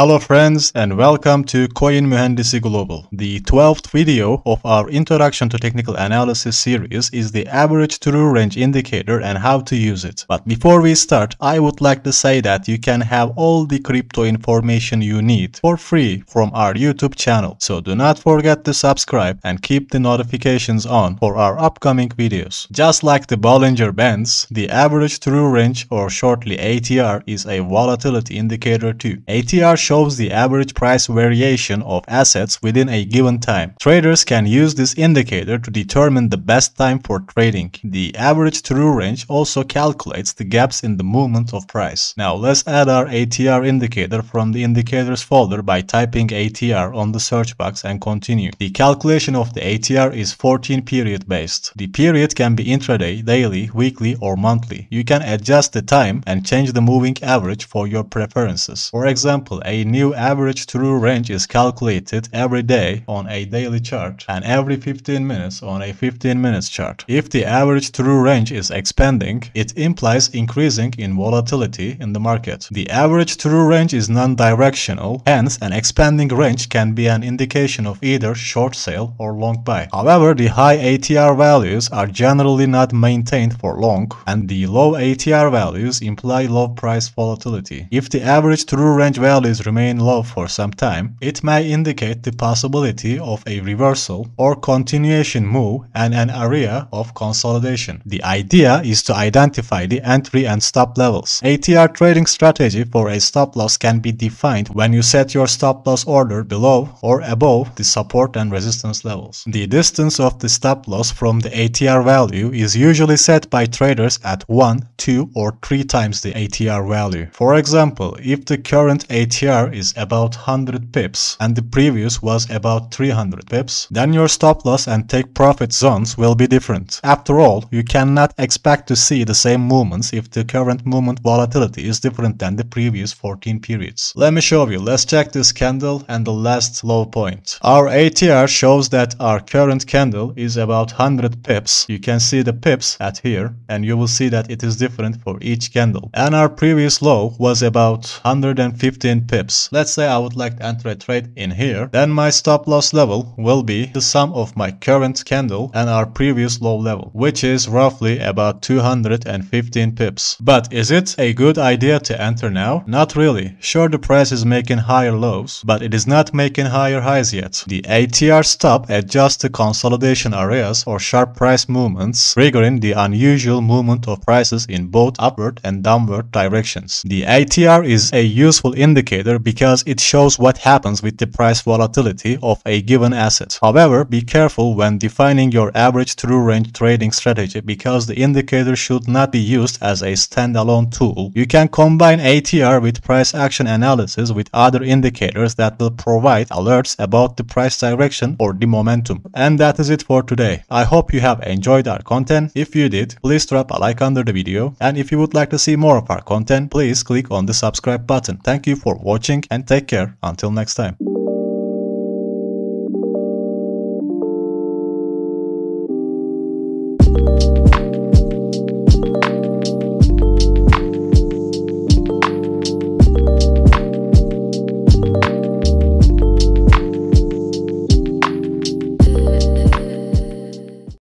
Hello friends and welcome to CoinMühendisi Global. The 12th video of our Introduction to Technical Analysis series is the average true range indicator and how to use it. But before we start, I would like to say that you can have all the crypto information you need for free from our YouTube channel. So do not forget to subscribe and keep the notifications on for our upcoming videos. Just like the Bollinger Bands, the average true range, or shortly ATR, is a volatility indicator too. ATR shows the average price variation of assets within a given time. Traders can use this indicator to determine the best time for trading. The average true range also calculates the gaps in the movement of price. Now let's add our ATR indicator from the indicators folder by typing ATR on the search box and continue. The calculation of the ATR is 14 period based. The period can be intraday, daily, weekly or monthly. You can adjust the time and change the moving average for your preferences. For example, a new average true range is calculated every day on a daily chart and every 15 minutes on a 15 minutes chart. If the average true range is expanding, it implies increasing in volatility in the market. The average true range is non-directional, hence an expanding range can be an indication of either short sale or long buy. However, the high ATR values are generally not maintained for long, and the low ATR values imply low price volatility. If the average true range values remain low for some time, it may indicate the possibility of a reversal or continuation move and an area of consolidation. The idea is to identify the entry and stop levels. ATR trading strategy for a stop loss can be defined when you set your stop loss order below or above the support and resistance levels. The distance of the stop loss from the ATR value is usually set by traders at 1, 2 or 3 times the ATR value. For example, if the current ATR is about 100 pips and the previous was about 300 pips, then your stop loss and take profit zones will be different. After all, you cannot expect to see the same movements if the current movement volatility is different than the previous 14 periods. Let me show you. Let's check this candle and the last low point. Our ATR shows that our current candle is about 100 pips. You can see the pips at here and you will see that it is different for each candle. And our previous low was about 115 pips. Let's say I would like to enter a trade in here, then my stop loss level will be the sum of my current candle and our previous low level, which is roughly about 215 pips. But is it a good idea to enter now? Not really. Sure, the price is making higher lows, but it is not making higher highs yet. The ATR stop adjusts the consolidation areas or sharp price movements, triggering the unusual movement of prices in both upward and downward directions. The ATR is a useful indicator because it shows what happens with the price volatility of a given asset. However, be careful when defining your average true range trading strategy because the indicator should not be used as a standalone tool. You can combine ATR with price action analysis with other indicators that will provide alerts about the price direction or the momentum. And that is it for today. I hope you have enjoyed our content. If you did, please drop a like under the video. And if you would like to see more of our content, please click on the subscribe button. Thank you for watching and take care until next time.